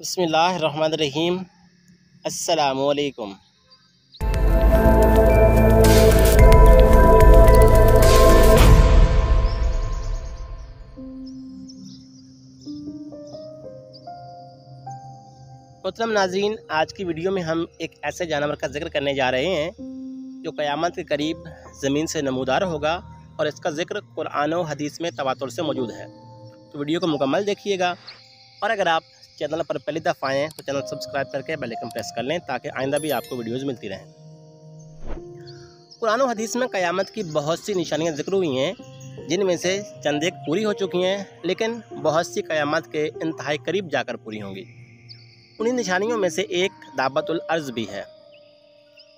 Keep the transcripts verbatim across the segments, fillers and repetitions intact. बिस्मिल्लाहिर्रहमानिर्रहीम। अस्सलामुअलैकुम। मोहतरम नाज़रीन, आज की वीडियो में हम एक ऐसे जानवर का जिक्र करने जा रहे हैं जो क़यामत के करीब ज़मीन से नमूदार होगा और इसका जिक्र कुरान और हदीस में तवातुर से मौजूद है। तो वीडियो को मुकम्मल देखिएगा और अगर आप चैनल पर पहली दफ़ा आएँ तो चैनल सब्सक्राइब करके बेल आइकन प्रेस कर लें ताकि आइंदा भी आपको वीडियोस मिलती रहें। कुरान और हदीस में क़यामत की बहुत सी निशानियाँ जिक्र हुई हैं जिनमें से चंद एक पूरी हो चुकी हैं, लेकिन बहुत सी क़यामत के इंतहाई करीब जाकर पूरी होंगी। उन्हीं निशानियों में से एक दाबतुल अर्ज भी है।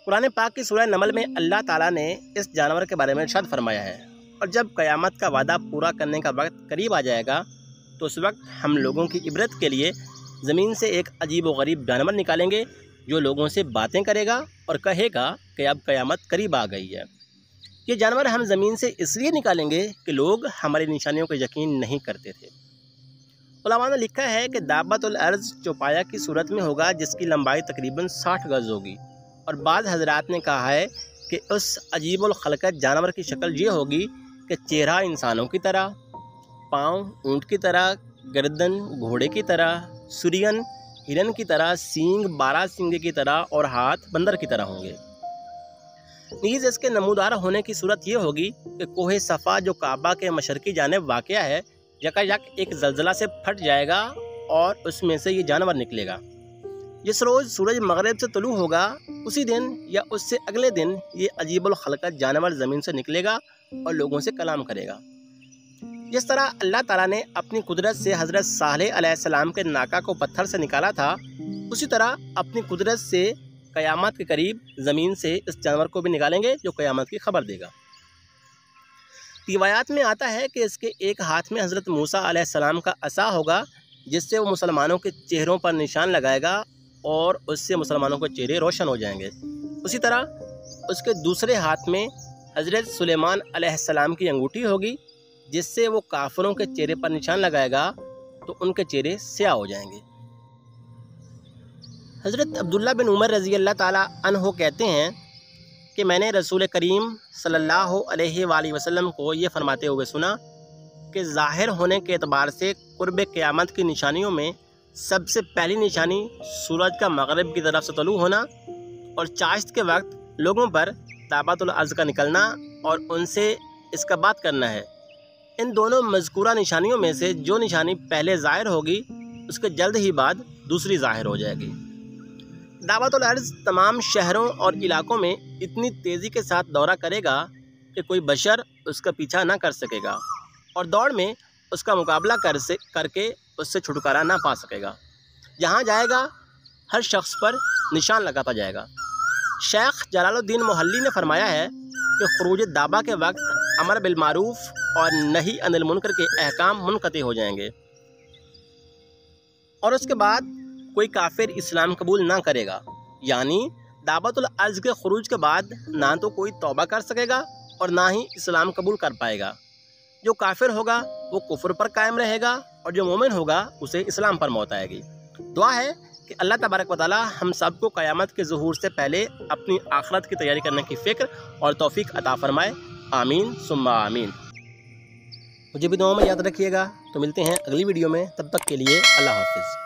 कुरान पाक की सूरह नमल में अल्लाह ताला ने इस जानवर के बारे में इरशाद फरमाया है, और जब क़यामत का वादा पूरा करने का वक्त करीब आ जाएगा तो उस वक्त हम लोगों की इबरत के लिए ज़मीन से एक अजीब व गरीब जानवर निकालेंगे जो लोगों से बातें करेगा और कहेगा कि अब क़यामत करीब आ गई है। ये जानवर हम ज़मीन से इसलिए निकालेंगे कि लोग हमारी निशानियों को यकीन नहीं करते थे। उलमा ने लिखा है कि दाबतुल अर्ज चौपाया की सूरत में होगा जिसकी लंबाई तकरीबन साठ गज़ होगी, और बाद हजरात ने कहा है कि उस अजीबुल खलकत जानवर की शक्ल ये होगी कि चेहरा इंसानों की तरह, पाँव ऊँट की तरह, गर्दन घोड़े की तरह, सूर्यन हिरन की तरह, सींग बारह सींगे की तरह और हाथ बंदर की तरह होंगे। नीज़ इसके नमूदार होने की सूरत यह होगी कि कोहे सफ़ा जो काबा के मशरक़ी जानिब वाक़या है यकायक एक ज़लज़ला से फट जाएगा और उसमें से ये जानवर निकलेगा। जिस रोज़ सूरज मगरिब से तुलू होगा उसी दिन या उससे अगले दिन ये अजीबुल खलकत जानवर ज़मीन से निकलेगा और लोगों से कलाम करेगा। जिस तरह अल्लाह ताला ने अपनी कुदरत से हज़रत सालेह अलैहिस्सलाम के नाका को पत्थर से निकाला था, उसी तरह अपनी कुदरत से क़यामत के करीब ज़मीन से इस जानवर को भी निकालेंगे जो क़यामत की खबर देगा। रिवायात में आता है कि इसके एक हाथ में हज़रत मूसा अलैहिस्सलाम का असा होगा जिससे वो मुसलमानों के चेहरों पर निशान लगाएगा और उससे मुसलमानों के चेहरे रोशन हो जाएंगे। उसी तरह उसके दूसरे हाथ में हज़रत सुलेमान अलैहिस्सलाम की अंगूठी होगी जिससे वो काफिरों के चेहरे पर निशान लगाएगा तो उनके चेहरे स्याह हो जाएंगे। हज़रत अब्दुल्ला बिन उमर रज़ी अल्लाह ताला अन्हो कहते हैं कि मैंने रसूल करीम सल्लल्लाहु अलैहि वसल्लम को ये फरमाते हुए सुना कि ज़ाहिर होने के एतबार से क़ुर्ब क़यामत की निशानियों में सबसे पहली निशानी सूरज का मगरिब की तरफ से तलू होना और चाश्त के वक्त लोगों पर दाबतुल अर्ज का निकलना और उनसे इसका बात करना है। इन दोनों मज़कूरा निशानियों में से जो निशानी पहले ज़ाहिर होगी उसके जल्द ही बाद दूसरी ज़ाहिर हो जाएगी। दाबतुल अर्ज तमाम शहरों और इलाकों में इतनी तेज़ी के साथ दौरा करेगा कि कोई बशर उसका पीछा ना कर सकेगा और दौड़ में उसका मुकाबला कर से करके उससे छुटकारा ना पा सकेगा। जहाँ जाएगा हर शख्स पर निशान लगाता जाएगा। शेख जलालुद्दीन मोहल्ली ने फरमाया है कि खरूज दाबा के वक्त अमर बिलमारूफ़ और नही अनिल मुनकर के अहकाम मुनक़ति हो जाएंगे और उसके बाद कोई काफिर इस्लाम कबूल ना करेगा। यानी दाबतुल अर्ज के खरूज के बाद ना तो कोई तौबा कर सकेगा और ना ही इस्लाम कबूल कर पाएगा। जो काफिर होगा वो कुफर पर कायम रहेगा और जो मोमिन होगा उसे इस्लाम पर मौत आएगी। दुआ है कि अल्लाह तबारक व तआला हम सबको क़यामत के ज़ुहूर से पहले अपनी आखिरत की तैयारी करने की फ़िक्र और तौफीक अता फरमाए। आमीन सुम्मा आमीन। मुझे भी दुआओं में याद रखिएगा। तो मिलते हैं अगली वीडियो में, तब तक के लिए अल्लाह हाफिज़।